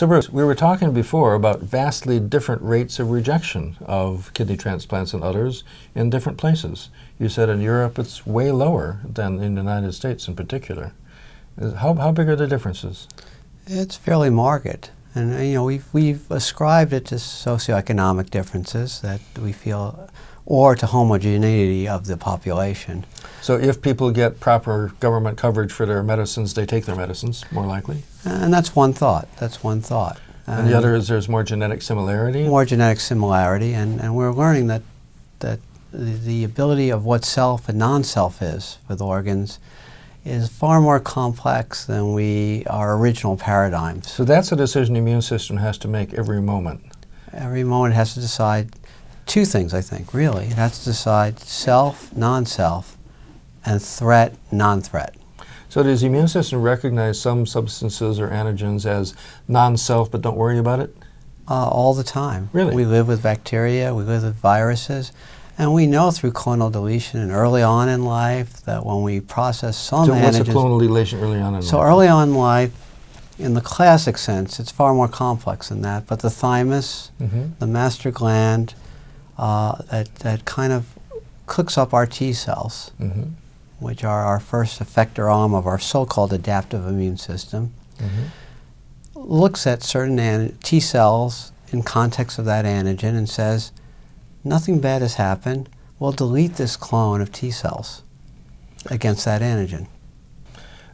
So Bruce, we were talking before about vastly different rates of rejection of kidney transplants and others in different places. You said in Europe it's way lower than in the United States in particular. How big are the differences? It's fairly marked. And you know, we've ascribed it to socioeconomic differences that we feel, or to homogeneity of the population. So if people get proper government coverage for their medicines, they take their medicines, more likely? And that's one thought. That's one thought. And the other is there's more genetic similarity? More genetic similarity, and we're learning that, the ability of what self and non-self is with organs is far more complex than our original paradigms. So that's a decision the immune system has to make every moment? Every moment has to decide two things, I think, really. It has to decide self, non-self, and threat, non-threat. So does the immune system recognize some substances or antigens as non-self, but don't worry about it? All the time. Really? We live with bacteria, we live with viruses, and we know through clonal deletion and early on in life that when we process some antigens... So what's a clonal deletion early on in life? So early on in life, in the classic sense, it's far more complex than that, but the thymus, the master gland, that kind of cooks up our T cells, which are our first effector arm of our so-called adaptive immune system, looks at certain T cells in context of that antigen and says, nothing bad has happened, we'll delete this clone of T cells against that antigen.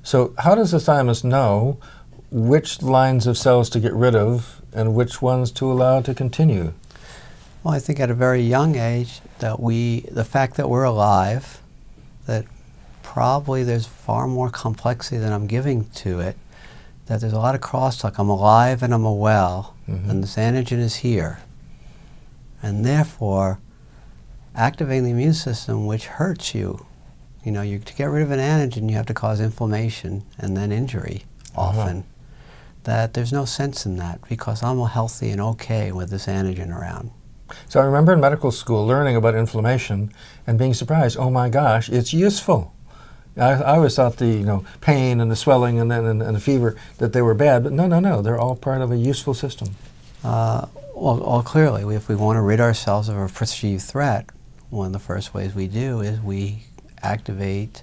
So how does the thymus know which lines of cells to get rid of and which ones to allow to continue? Well, I think at a very young age that the fact that we're alive, that probably there's far more complexity than I'm giving to it, that there's a lot of crosstalk. I'm alive and I'm well, and this antigen is here. And therefore, activating the immune system, which hurts you, you know, to get rid of an antigen, you have to cause inflammation and then injury often. That there's no sense in that because I'm healthy and okay with this antigen around. So I remember in medical school learning about inflammation and being surprised, oh my gosh, it's useful. I always thought the pain and the swelling and the fever, that they were bad, but no, no, no, they're all part of a useful system. Well, clearly, if we want to rid ourselves of a perceived threat, one of the first ways we do is we activate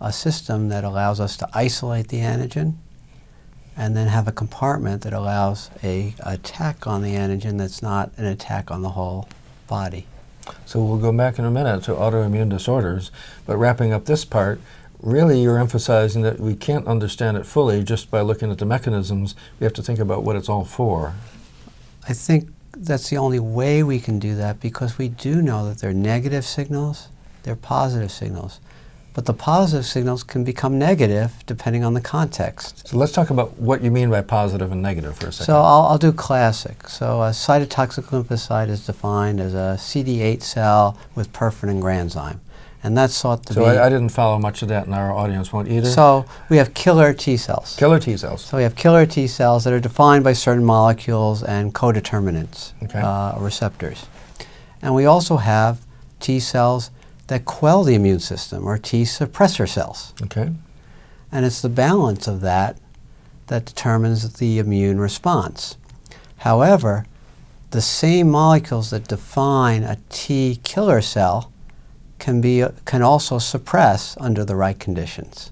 a system that allows us to isolate the antigen and then have a compartment that allows an attack on the antigen that's not an attack on the whole body. So we'll go back in a minute to autoimmune disorders, but wrapping up this part, really you're emphasizing that we can't understand it fully just by looking at the mechanisms. We have to think about what it's all for. I think that's the only way we can do that because we do know that they're negative signals, they're positive signals. But the positive signals can become negative depending on the context. So let's talk about what you mean by positive and negative for a second. So I'll do classic. So a cytotoxic lymphocyte is defined as a CD8 cell with perforin granzyme. And that's thought to be... So I didn't follow much of that and our audience won't either. So we have killer T cells. Killer T cells. So we have killer T cells that are defined by certain molecules and codeterminants, receptors. And we also have T cells that quell the immune system, or T suppressor cells. Okay. And it's the balance of that that determines the immune response. However, the same molecules that define a T killer cell can also suppress under the right conditions.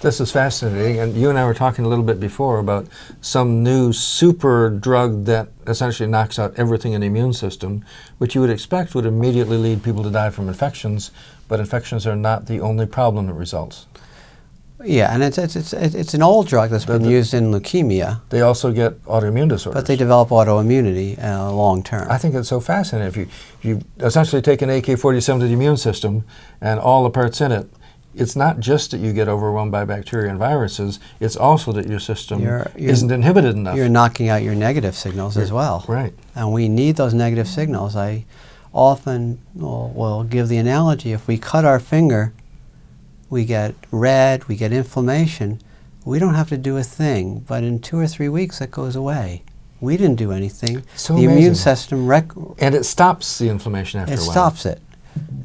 This is fascinating, and you and I were talking a little bit before about some new super drug that essentially knocks out everything in the immune system, which you would expect would immediately lead people to die from infections, but infections are not the only problem that results. Yeah, and it's an old drug that's been used in leukemia. They also get autoimmune disorders. But they develop autoimmunity long term. I think it's so fascinating. If you essentially take an AK-47 to the immune system and all the parts in it, it's not just that you get overwhelmed by bacteria and viruses, it's also that your system isn't inhibited enough. You're knocking out your negative signals as well. Right. And we need those negative signals. I often will give the analogy, if we cut our finger, we get red, we get inflammation. We don't have to do a thing, but in 2 or 3 weeks that goes away. We didn't do anything. So the immune system... And it stops the inflammation after a while. It stops it.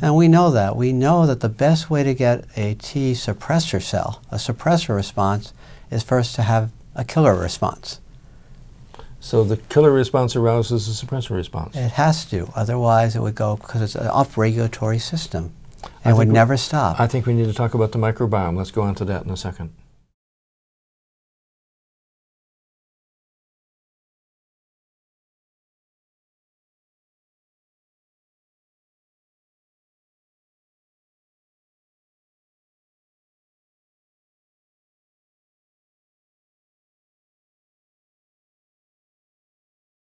And we know that. We know that the best way to get a T suppressor cell, a suppressor response, is first to have a killer response. So the killer response arouses the suppressor response. It has to. Otherwise, it would go, because it's an upregulatory system. And it would never stop. I think we need to talk about the microbiome. Let's go on to that in a second.